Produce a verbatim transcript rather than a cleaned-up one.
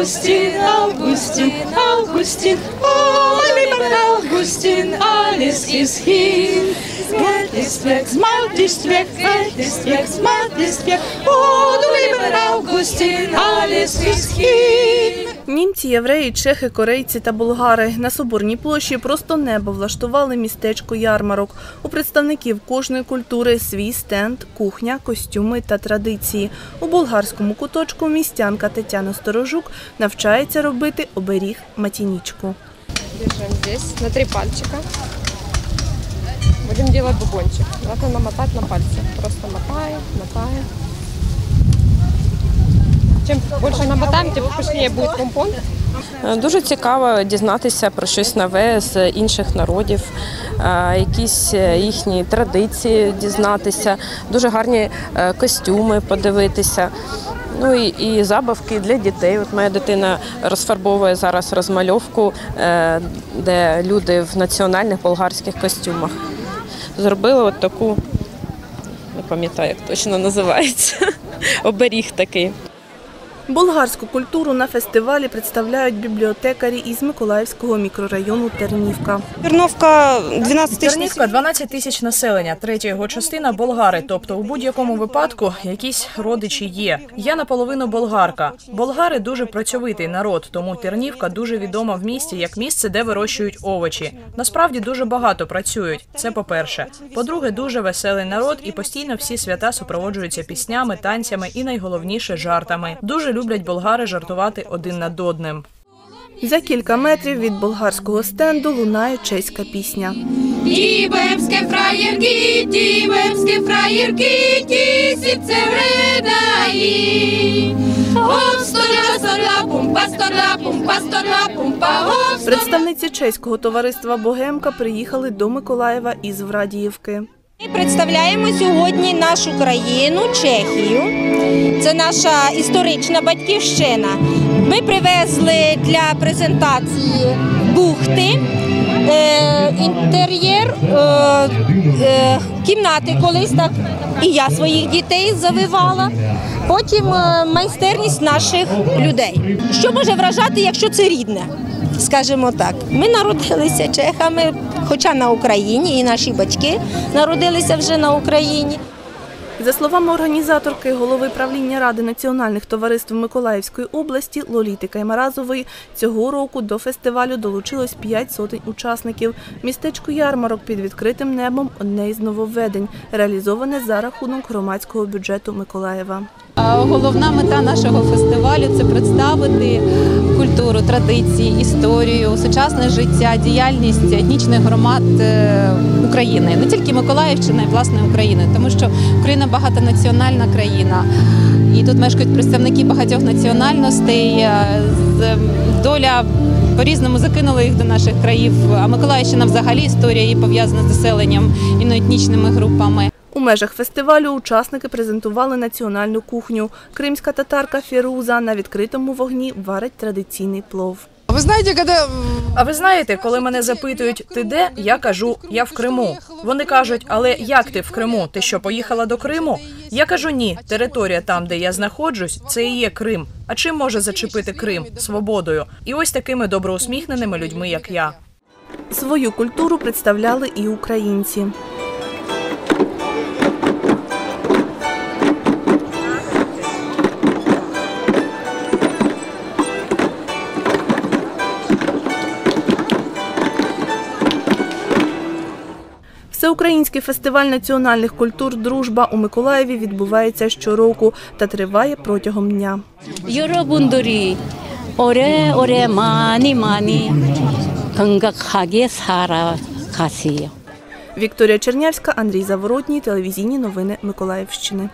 Августин, Августин, Августин, Oliver Augustin, alles ist hin. Geld ist weg, Macht ist weg, Geld ist weg, Macht ist weg. Oh, du lieber Augustin, alles ist hin. Німці, євреї, чехи, корейці та болгари. На Соборній площі просто небо влаштували містечко ярмарок. У представників кожної культури свій стенд, кухня, костюми та традиції. У болгарському куточку містянка Тетяна Сторожук навчається робити оберіг матінічку. Держим здесь на три пальчика. Будем делать бубончик. Надо намотать на пальцы. Просто мотаем, мотаем. Чим більше намотаємо, тим вкусніше буде помпон. Дуже цікаво дізнатися про щось нове з інших народів, якісь їхні традиції дізнатися, дуже гарні костюми подивитися. Ну і, і забавки для дітей. От моя дитина розфарбовує зараз розмальовку, де люди в національних болгарських костюмах. Зробила от таку, не пам'ятаю, як точно називається, оберіг такий. Болгарську культуру на фестивалі представляють бібліотекарі із Миколаївського мікрорайону Тернівка. Тернівка дванадцять тисяч населення, третя його частина – болгари, тобто у будь-якому випадку якісь родичі є. Я наполовину болгарка. Болгари – дуже працьовитий народ, тому Тернівка дуже відома в місті як місце, де вирощують овочі. Насправді дуже багато працюють, це по-перше. По-друге, дуже веселий народ і постійно всі свята супроводжуються піснями, танцями і найголовніше – жартами. Дуже люблять болгари жартувати один над одним. За кілька метрів від болгарського стенду лунає чеська пісня. Дівемське фраєрки, дівемське фраєрки, тісіце вредаї. Представниці чеського товариства «Богемка» приїхали до Миколаєва із Врадіївки. Ми представляємо сьогодні нашу країну, Чехію. Це наша історична батьківщина. Ми привезли для презентації бухти, е, інтер'єр, е, е, кімнати колись, так і я своїх дітей завивала. Потім е, майстерність наших людей. Що може вражати, якщо це рідне? Скажімо так, ми народилися чехами, хоча на Україні, і наші батьки народилися вже на Україні. За словами організаторки, голови правління Ради національних товариств Миколаївської області Лоліти Каймаразової, цього року до фестивалю долучилось п'ять сотень учасників. Містечко ярмарок під відкритим небом – одне із нововведень, реалізоване за рахунок громадського бюджету Миколаєва. Головна мета нашого фестивалю – це представити культуру, традиції, історію, сучасне життя, діяльність етнічних громад України. Не тільки Миколаївщини, а й власне України, тому що Україна – багатонаціональна країна. І тут мешкають представники багатьох національностей, доля по-різному закинула їх до наших країв, а Миколаївщина взагалі історія її пов'язана з заселенням іноетнічними групами. У межах фестивалю учасники презентували національну кухню. Кримська татарка Фірууза на відкритому вогні варить традиційний плов. А ви знаєте, коли мене запитують, ти де, я кажу, я в Криму. Вони кажуть, але як ти в Криму? Ти що, поїхала до Криму? Я кажу, ні, територія там, де я знаходжусь, це і є Крим. А чим може зачепити Крим? Свободою. І ось такими доброусміхненими людьми, як я. Свою культуру представляли і українці. Всеукраїнський фестиваль національних культур «Дружба» у Миколаєві відбувається щороку та триває протягом дня. Вікторія Чернявська, Андрій Заворотній, телевізійні новини Миколаївщини.